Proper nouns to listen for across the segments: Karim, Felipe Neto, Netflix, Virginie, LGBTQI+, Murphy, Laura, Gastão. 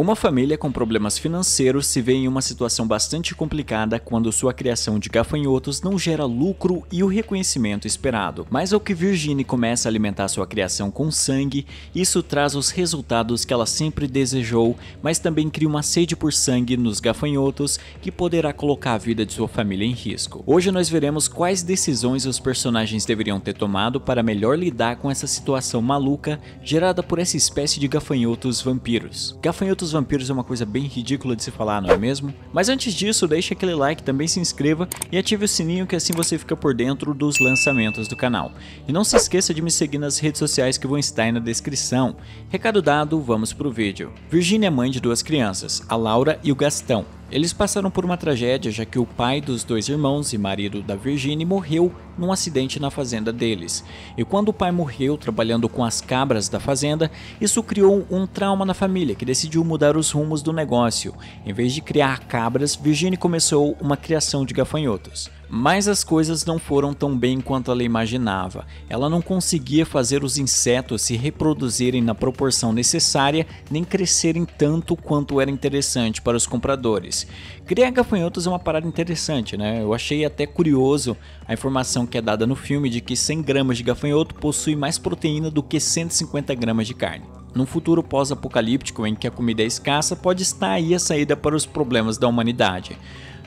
Uma família com problemas financeiros se vê em uma situação bastante complicada quando sua criação de gafanhotos não gera lucro e o reconhecimento esperado. Mas ao que Virginie começa a alimentar sua criação com sangue, isso traz os resultados que ela sempre desejou, mas também cria uma sede por sangue nos gafanhotos que poderá colocar a vida de sua família em risco. Hoje nós veremos quais decisões os personagens deveriam ter tomado para melhor lidar com essa situação maluca gerada por essa espécie de gafanhotos vampiros. Gafanhotos vampiros é uma coisa bem ridícula de se falar, não é mesmo? Mas antes disso, deixa aquele like, também se inscreva e ative o sininho que assim você fica por dentro dos lançamentos do canal. E não se esqueça de me seguir nas redes sociais que vão estar aí na descrição. Recado dado, vamos pro vídeo. Virginie é mãe de duas crianças, a Laura e o Gastão. Eles passaram por uma tragédia, já que o pai dos dois irmãos e marido da Virginie morreu num acidente na fazenda deles. E quando o pai morreu trabalhando com as cabras da fazenda, isso criou um trauma na família, que decidiu mudar os rumos do negócio. Em vez de criar cabras, Virginie começou uma criação de gafanhotos. Mas as coisas não foram tão bem quanto ela imaginava. Ela não conseguia fazer os insetos se reproduzirem na proporção necessária, nem crescerem tanto quanto era interessante para os compradores. Criar gafanhotos é uma parada interessante, né? Eu achei até curioso a informação que é dada no filme de que 100 gramas de gafanhoto possui mais proteína do que 150 gramas de carne. Num futuro pós-apocalíptico em que a comida é escassa, pode estar aí a saída para os problemas da humanidade.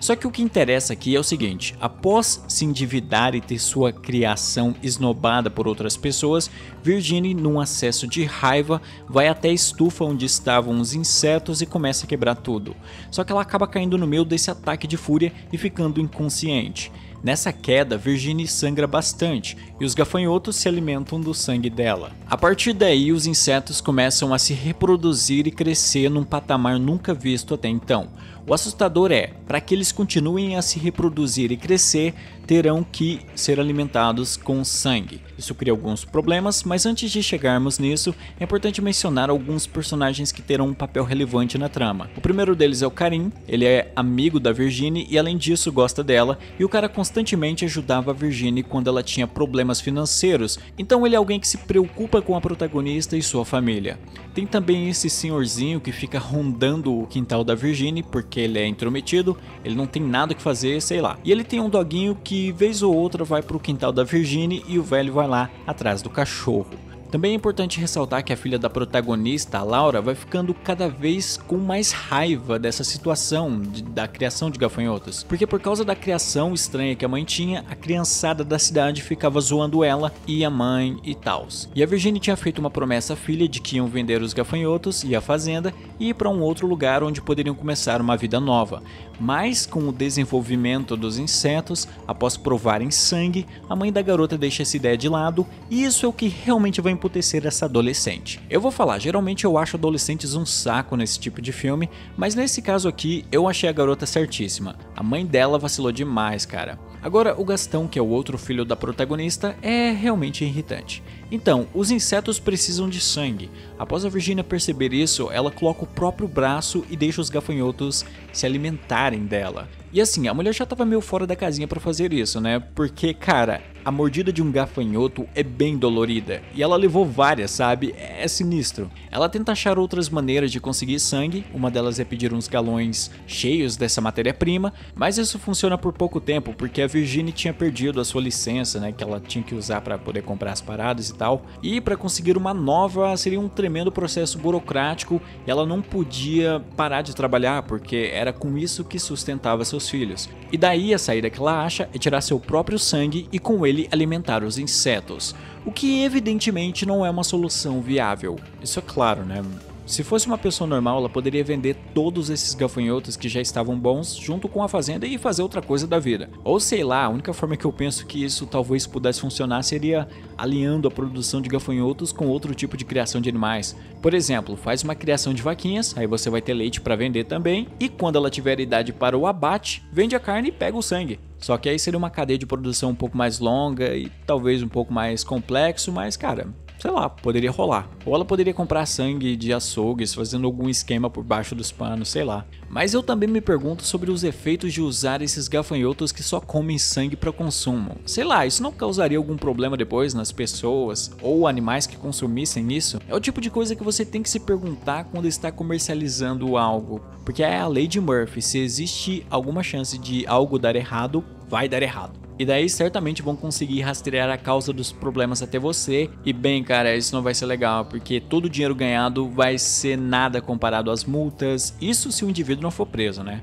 Só que o que interessa aqui é o seguinte: após se endividar e ter sua criação esnobada por outras pessoas, Virginie, num acesso de raiva, vai até a estufa onde estavam os insetos e começa a quebrar tudo. Só que ela acaba caindo no meio desse ataque de fúria e ficando inconsciente. Nessa queda, Virginie sangra bastante e os gafanhotos se alimentam do sangue dela. A partir daí, os insetos começam a se reproduzir e crescer num patamar nunca visto até então. O assustador é, para que eles continuem a se reproduzir e crescer, terão que ser alimentados com sangue. Isso cria alguns problemas, mas antes de chegarmos nisso, é importante mencionar alguns personagens que terão um papel relevante na trama. O primeiro deles é o Karim, ele é amigo da Virginie e além disso gosta dela, e o cara constantemente ajudava a Virginie quando ela tinha problemas financeiros, então ele é alguém que se preocupa com a protagonista e sua família. Tem também esse senhorzinho que fica rondando o quintal da Virginie, porque ele é intrometido, ele não tem nada que fazer, sei lá. E ele tem um doguinho que vez ou outra vai pro quintal da Virginie e o velho vai lá atrás do cachorro. Também é importante ressaltar que a filha da protagonista, a Laura, vai ficando cada vez com mais raiva dessa situação da criação de gafanhotos. Porque por causa da criação estranha que a mãe tinha, a criançada da cidade ficava zoando ela e a mãe e tals. E a Virginie tinha feito uma promessa à filha de que iam vender os gafanhotos e a fazenda e ir para um outro lugar onde poderiam começar uma vida nova. Mas com o desenvolvimento dos insetos, após provarem sangue, a mãe da garota deixa essa ideia de lado e isso é o que realmente vai acontecer essa adolescente. Eu vou falar, geralmente eu acho adolescentes um saco nesse tipo de filme, mas nesse caso aqui eu achei a garota certíssima. A mãe dela vacilou demais, cara. Agora o Gastão, que é o outro filho da protagonista, é realmente irritante. Então, os insetos precisam de sangue. Após a Virginie perceber isso, ela coloca o próprio braço e deixa os gafanhotos se alimentarem dela. E assim, a mulher já tava meio fora da casinha pra fazer isso, né? Porque, cara, a mordida de um gafanhoto é bem dolorida. E ela levou várias, sabe? É sinistro. Ela tenta achar outras maneiras de conseguir sangue. Uma delas é pedir uns galões cheios dessa matéria-prima. Mas isso funciona por pouco tempo, porque a Virginie tinha perdido a sua licença, né? Que ela tinha que usar pra poder comprar as paradas e tal. E pra conseguir uma nova, seria um tremendo processo burocrático. E ela não podia parar de trabalhar, porque era com isso que sustentava seus filhos. E daí a saída que ela acha é tirar seu próprio sangue e com ele alimentar os insetos, o que evidentemente não é uma solução viável. Isso é claro, né? Se fosse uma pessoa normal, ela poderia vender todos esses gafanhotos que já estavam bons junto com a fazenda e fazer outra coisa da vida. Ou sei lá, a única forma que eu penso que isso talvez pudesse funcionar seria aliando a produção de gafanhotos com outro tipo de criação de animais. Por exemplo, faz uma criação de vaquinhas, aí você vai ter leite para vender também, e quando ela tiver idade para o abate, vende a carne e pega o sangue. Só que aí seria uma cadeia de produção um pouco mais longa e talvez um pouco mais complexo, mas cara, sei lá, poderia rolar. Ou ela poderia comprar sangue de açougues, fazendo algum esquema por baixo dos panos, sei lá. Mas eu também me pergunto sobre os efeitos de usar esses gafanhotos que só comem sangue para consumo. Sei lá, isso não causaria algum problema depois nas pessoas ou animais que consumissem isso? É o tipo de coisa que você tem que se perguntar quando está comercializando algo. Porque é a lei de Murphy, se existe alguma chance de algo dar errado, vai dar errado. E daí certamente vão conseguir rastrear a causa dos problemas até você. E bem, cara, isso não vai ser legal, porque todo o dinheiro ganhado vai ser nada comparado às multas. Isso se o indivíduo não for preso, né?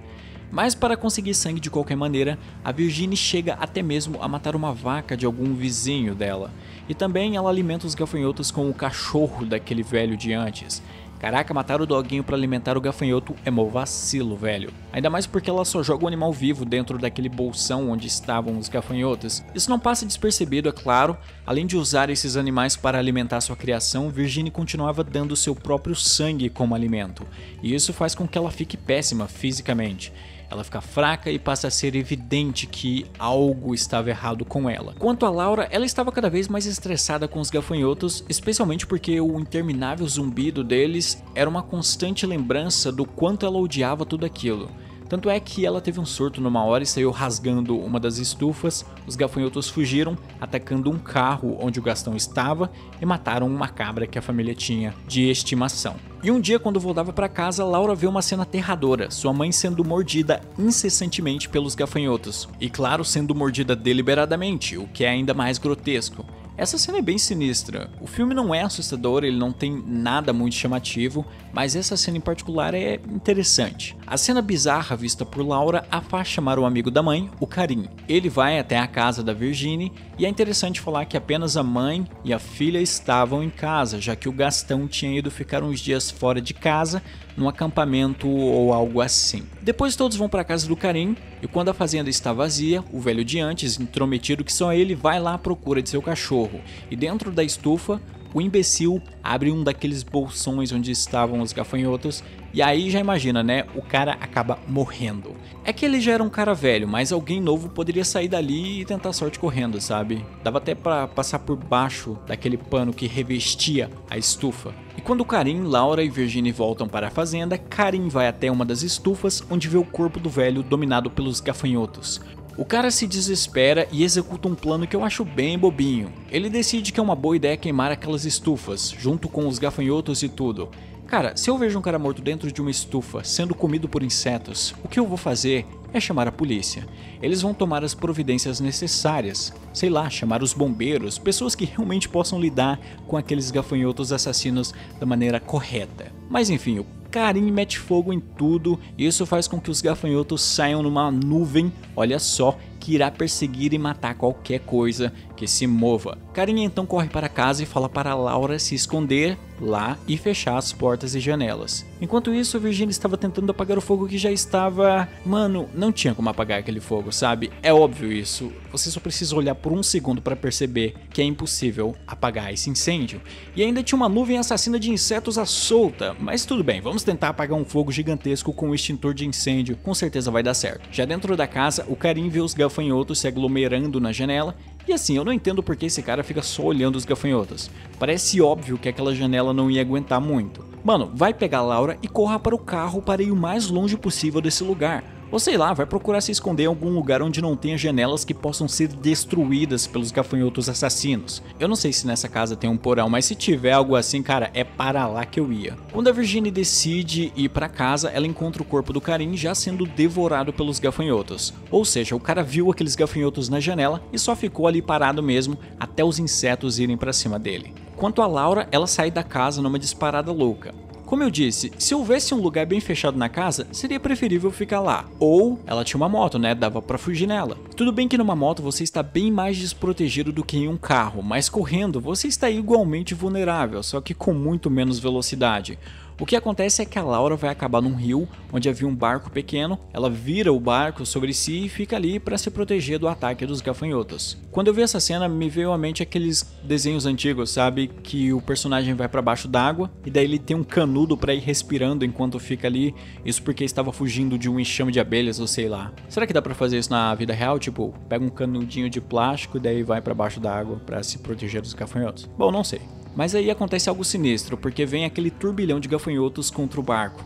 Mas para conseguir sangue de qualquer maneira, a Virginie chega até mesmo a matar uma vaca de algum vizinho dela. E também ela alimenta os gafanhotos com o cachorro daquele velho de antes. Caraca, matar o doguinho pra alimentar o gafanhoto é mó vacilo, velho. Ainda mais porque ela só joga o animal vivo dentro daquele bolsão onde estavam os gafanhotos. Isso não passa despercebido, é claro. Além de usar esses animais para alimentar sua criação, Virginie continuava dando seu próprio sangue como alimento. E isso faz com que ela fique péssima fisicamente. Ela fica fraca e passa a ser evidente que algo estava errado com ela. Quanto a Laura, ela estava cada vez mais estressada com os gafanhotos, especialmente porque o interminável zumbido deles era uma constante lembrança do quanto ela odiava tudo aquilo. Tanto é que ela teve um surto numa hora e saiu rasgando uma das estufas. Os gafanhotos fugiram, atacando um carro onde o Gastão estava e mataram uma cabra que a família tinha de estimação. E um dia, quando voltava para casa, Laura vê uma cena aterradora, sua mãe sendo mordida incessantemente pelos gafanhotos. E claro, sendo mordida deliberadamente, o que é ainda mais grotesco. Essa cena é bem sinistra. O filme não é assustador, ele não tem nada muito chamativo, mas essa cena em particular é interessante. A cena bizarra vista por Laura a faz chamar o amigo da mãe, o Karim. Ele vai até a casa da Virginie e é interessante falar que apenas a mãe e a filha estavam em casa, já que o Gastão tinha ido ficar uns dias fora de casa, num acampamento ou algo assim. Depois todos vão para a casa do Karim e quando a fazenda está vazia, o velho de antes, intrometido que só ele, vai lá à procura de seu cachorro. E dentro da estufa, o imbecil abre um daqueles bolsões onde estavam os gafanhotos e aí já imagina, né? O cara acaba morrendo. É que ele já era um cara velho, mas alguém novo poderia sair dali e tentar sorte correndo, sabe? Dava até pra passar por baixo daquele pano que revestia a estufa. E quando Karim, Laura e Virginie voltam para a fazenda, Karim vai até uma das estufas onde vê o corpo do velho dominado pelos gafanhotos. O cara se desespera e executa um plano que eu acho bem bobinho. Ele decide que é uma boa ideia queimar aquelas estufas, junto com os gafanhotos e tudo. Cara, se eu vejo um cara morto dentro de uma estufa, sendo comido por insetos, o que eu vou fazer é chamar a polícia. Eles vão tomar as providências necessárias, sei lá, chamar os bombeiros, pessoas que realmente possam lidar com aqueles gafanhotos assassinos da maneira correta. Mas enfim, o Karim mete fogo em tudo e isso faz com que os gafanhotos saiam numa nuvem, olha só, que irá perseguir e matar qualquer coisa que se mova. Karim então corre para casa e fala para Laura se esconder lá e fechar as portas e janelas. Enquanto isso, Virginie estava tentando apagar o fogo que já estava... Mano, não tinha como apagar aquele fogo, sabe? É óbvio isso. Você só precisa olhar por um segundo para perceber que é impossível apagar esse incêndio. E ainda tinha uma nuvem assassina de insetos à solta. Mas tudo bem, vamos tentar apagar um fogo gigantesco com um extintor de incêndio. Com certeza vai dar certo. Já dentro da casa, o Karim vê os gafanhotos se aglomerando na janela. E assim, eu não entendo porque esse cara fica só olhando os gafanhotos. Parece óbvio que aquela janela não ia aguentar muito. Mano, vai pegar Laura e corra para o carro para ir o mais longe possível desse lugar. Ou sei lá, vai procurar se esconder em algum lugar onde não tenha janelas que possam ser destruídas pelos gafanhotos assassinos. Eu não sei se nessa casa tem um porão, mas se tiver algo assim, cara, é para lá que eu ia. Quando a Virginie decide ir para casa, ela encontra o corpo do Karim já sendo devorado pelos gafanhotos. Ou seja, o cara viu aqueles gafanhotos na janela e só ficou ali parado mesmo até os insetos irem para cima dele. Quanto a Laura, ela sai da casa numa disparada louca. Como eu disse, se houvesse um lugar bem fechado na casa, seria preferível ficar lá. Ou ela tinha uma moto, né? Dava pra fugir nela. Tudo bem que numa moto você está bem mais desprotegido do que em um carro, mas correndo você está igualmente vulnerável, só que com muito menos velocidade. O que acontece é que a Laura vai acabar num rio, onde havia um barco pequeno, ela vira o barco sobre si e fica ali para se proteger do ataque dos gafanhotos. Quando eu vi essa cena, me veio à mente aqueles desenhos antigos, sabe? Que o personagem vai para baixo d'água e daí ele tem um canudo para ir respirando enquanto fica ali, isso porque estava fugindo de um enxame de abelhas ou sei lá. Será que dá para fazer isso na vida real? Tipo, pega um canudinho de plástico e daí vai para baixo d'água para se proteger dos gafanhotos? Bom, não sei. Mas aí acontece algo sinistro, porque vem aquele turbilhão de gafanhotos contra o barco.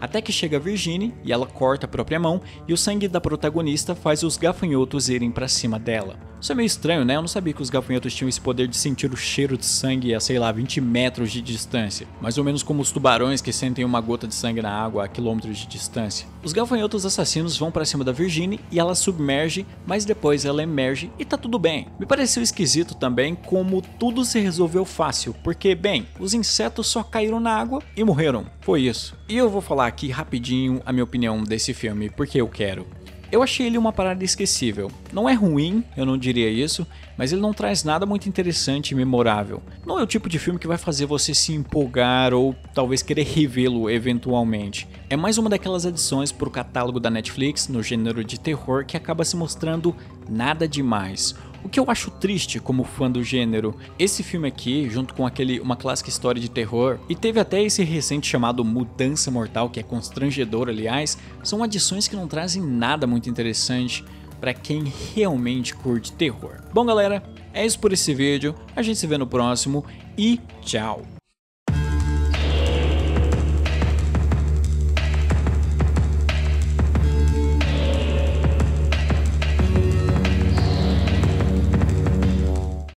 Até que chega a Virginie e ela corta a própria mão e o sangue da protagonista faz os gafanhotos irem pra cima dela. Isso é meio estranho, né? Eu não sabia que os gafanhotos tinham esse poder de sentir o cheiro de sangue a, sei lá, 20 metros de distância. Mais ou menos como os tubarões que sentem uma gota de sangue na água a quilômetros de distância. Os gafanhotos assassinos vão pra cima da Virginie e ela submerge, mas depois ela emerge e tá tudo bem. Me pareceu esquisito também como tudo se resolveu fácil, porque, bem, os insetos só caíram na água e morreram. Foi isso. E eu vou falar aqui rapidinho a minha opinião desse filme, porque eu quero. Eu achei ele uma parada esquecível. Não é ruim, eu não diria isso, mas ele não traz nada muito interessante e memorável. Não é o tipo de filme que vai fazer você se empolgar ou talvez querer revê-lo eventualmente. É mais uma daquelas adições pro catálogo da Netflix no gênero de terror que acaba se mostrando nada demais. O que eu acho triste como fã do gênero. Esse filme aqui, junto com aquele Uma Clássica História de Terror, e teve até esse recente chamado Mudança Mortal, que é constrangedor, aliás, são adições que não trazem nada muito interessante para quem realmente curte terror. Bom, galera, é isso por esse vídeo, a gente se vê no próximo e tchau!